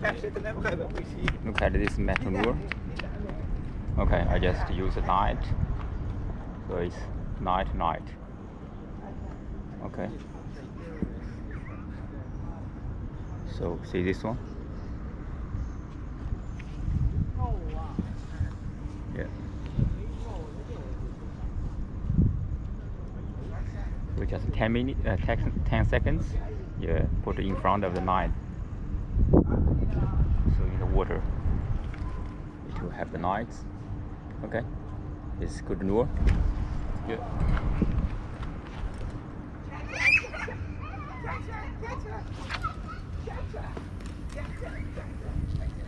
Look at this metal rule. Okay, I just use the light. So it's night. Okay. So see this one? Yeah. So just 10 seconds. Yeah, put it in front of the light. So in the water, it will have the lights. Okay, it's good lure. Yeah. Catch her.